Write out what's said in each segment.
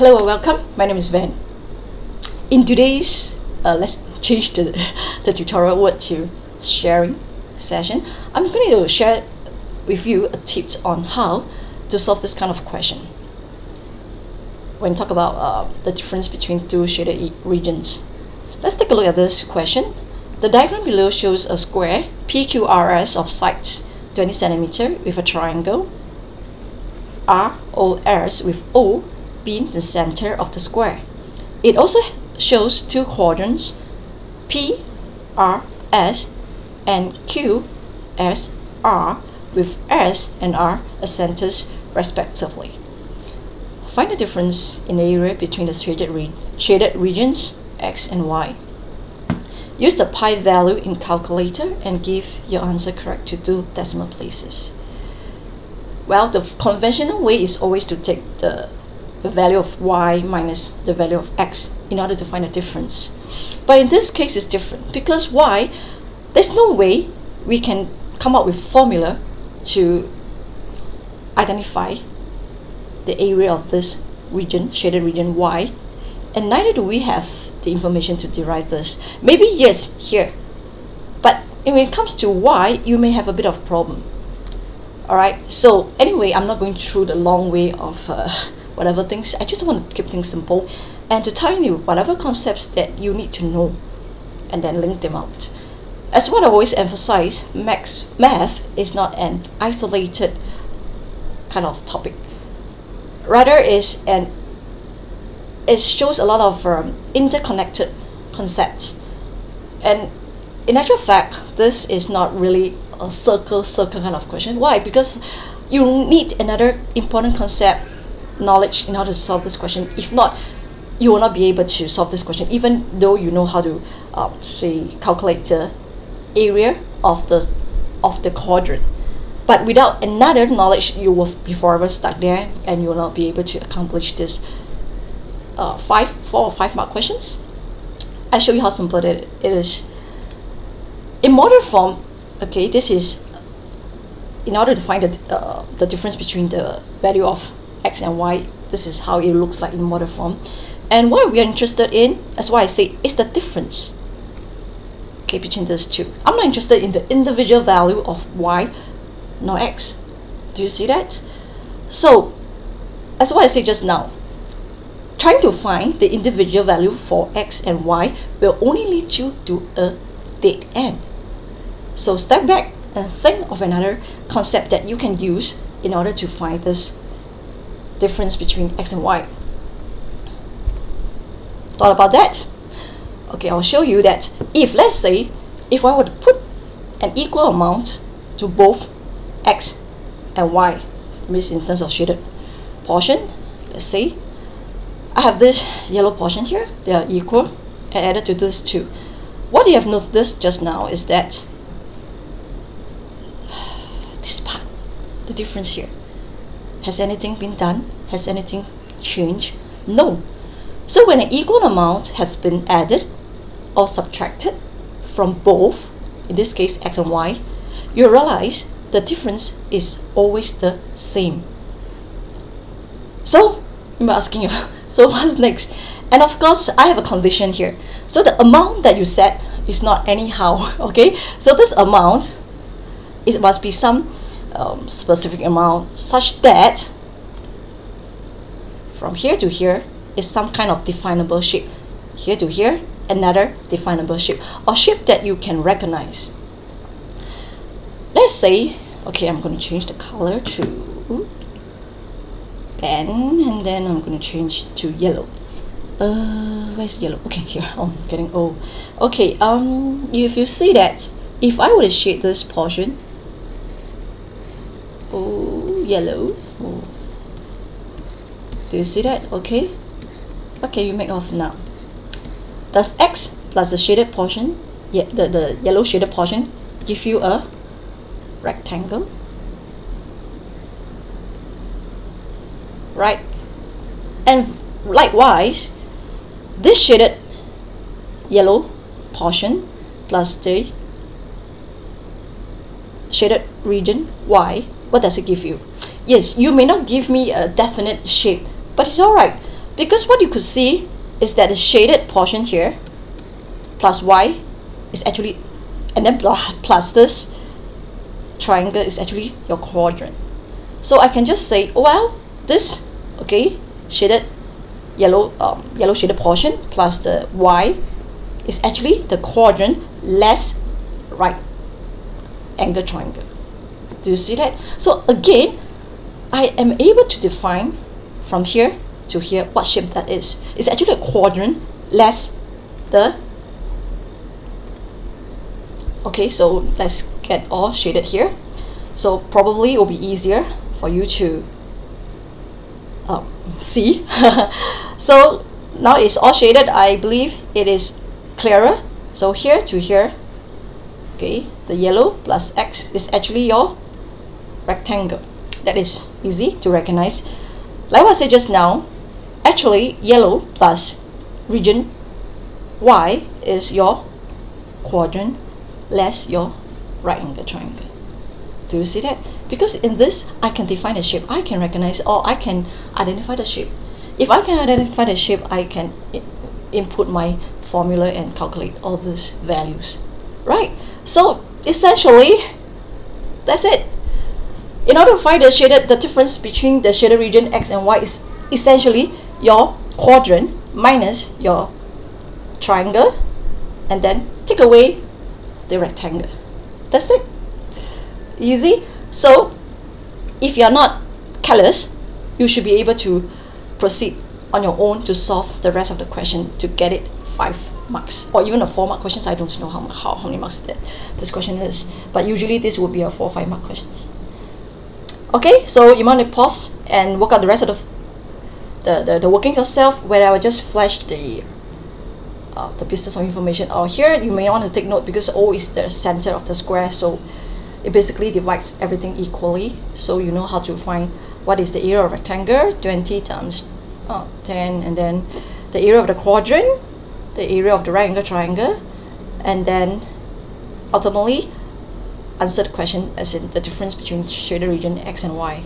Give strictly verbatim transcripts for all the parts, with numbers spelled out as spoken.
Hello and welcome. My name is Van. In today's uh, let's change the, the tutorial word to sharing session. I'm going to share with you a tips on how to solve this kind of question. When talk about uh, the difference between two shaded regions, let's take a look at this question. The diagram below shows a square P Q R S of sides twenty centimeters with a triangle R O S with O being the center of the square. It also shows two quadrants P R S and Q S R with S and R as centers respectively. Find the difference in the area between the shaded, re shaded regions X and Y. Use the pi value in calculator and give your answer correct to two decimal places. Well, the conventional way is always to take the the value of y minus the value of x in order to find a difference. But in this case it's different because y, there's no way we can come up with formula to identify the area of this region, shaded region y, and neither do we have the information to derive this. Maybe yes here, but when it comes to y, you may have a bit of problem. Alright, so anyway, I'm not going through the long way of uh, whatever things. I just want to keep things simple and to tell you whatever concepts that you need to know and then link them out. As what I always emphasize, max, math is not an isolated kind of topic. Rather, is an, it shows a lot of um, interconnected concepts. And in actual fact, this is not really a circle, circle kind of question. Why? Because you need another important concept knowledge in order to solve this question. If not, you will not be able to solve this question, even though you know how to um, say calculate the area of the of the quadrant. But without another knowledge, you will be forever stuck there, and you will not be able to accomplish this uh, five, four or five mark questions. I show you how simple it is. In modern form, okay, this is in order to find the uh, the difference between the value of X and Y. This is how it looks like in model form, and what we are interested in, that's why I say, is the difference, okay, between these two. I'm not interested in the individual value of Y nor X. Do you see that? So that's what I say just now, trying to find the individual value for X and Y will only lead you to a dead end. So step back and think of another concept that you can use in order to find this difference between X and Y. Thought about that? Okay, I'll show you that if, let's say, if I were to put an equal amount to both X and Y, means in terms of shaded portion, let's say, I have this yellow portion here, they are equal, and added to this two. What you have noticed just now is that this part, the difference here, has anything been done? Has anything changed? No. So when an equal amount has been added or subtracted from both, in this case X and Y, you realize the difference is always the same. So I'm asking you, so what's next? And of course I have a condition here. So the amount that you set is not anyhow, okay? So this amount, it must be some Um, specific amount such that from here to here is some kind of definable shape, here to here another definable shape, or shape that you can recognize. Let's say, okay, I'm going to change the color to pen, and then I'm going to change to yellow. Uh, where's yellow? Okay, here. Oh, I'm getting old. Okay, um if you see that, if I were to shade this portion, oh, yellow. Oh. Do you see that? Okay. Okay, you make off now. Does X plus the shaded portion, yeah, the, the yellow shaded portion, give you a rectangle? Right. And likewise, this shaded yellow portion plus the shaded region Y, what does it give you? Yes, you may not give me a definite shape, but it's alright Because what you could see is that the shaded portion here plus y is actually, and then plus this triangle is actually your quadrant. So I can just say, oh, well, this, okay, shaded yellow, um, yellow shaded portion plus the y is actually the quadrant less right angle triangle. Do you see that? So again, I am able to define from here to here what shape that is. It's actually a quadrant less the, okay, so let's get all shaded here. So probably it will be easier for you to um, see. So now it's all shaded, I believe it is clearer. So here to here, okay, the yellow plus X is actually your rectangle. That is easy to recognize. Like I said just now, actually yellow plus region Y is your quadrant less your right angle triangle. Do you see that? Because in this, I can define the shape, I can recognize, or I can identify the shape. If I can identify the shape, I can input my formula and calculate all these values, right? So essentially, that's it. In order to find the shaded, the difference between the shaded region X and Y is essentially your quadrant minus your triangle, and then take away the rectangle. That's it. Easy. So if you are not callous, you should be able to proceed on your own to solve the rest of the question to get it five marks or even a four mark questions. I don't know how how, how many marks that this question is, but usually this would be a four or five mark questions. Okay, so you might pause and work out the rest of the the, the, the working yourself, where I will just flash the uh, the pieces of information. Or here you may want to take note, because O is the center of the square, so it basically divides everything equally. So you know how to find what is the area of rectangle, twenty times uh, ten, and then the area of the quadrant, the area of the right angle triangle, and then ultimately answer the question as in the difference between shaded region X and Y.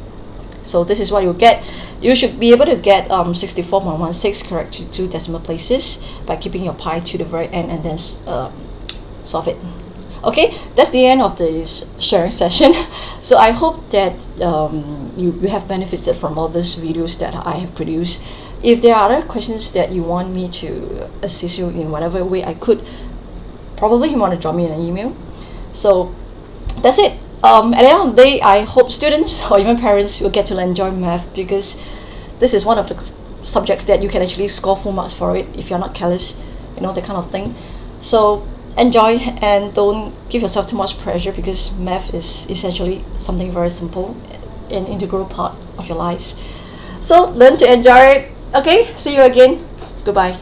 So this is what you get. You should be able to get um, sixty-four point one six correct to two decimal places by keeping your pi to the very end and then uh, solve it. Okay, that's the end of this sharing session. So I hope that um, you, you have benefited from all these videos that I have produced. If there are other questions that you want me to assist you in whatever way I could, probably you want to drop me an email. So that's it. Um, at the end of the day, I hope students or even parents will get to enjoy math, because this is one of the subjects that you can actually score full marks for it if you're not callous, you know, that kind of thing. So enjoy and don't give yourself too much pressure, because math is essentially something very simple, an integral part of your lives. So learn to enjoy it. Okay, see you again. Goodbye.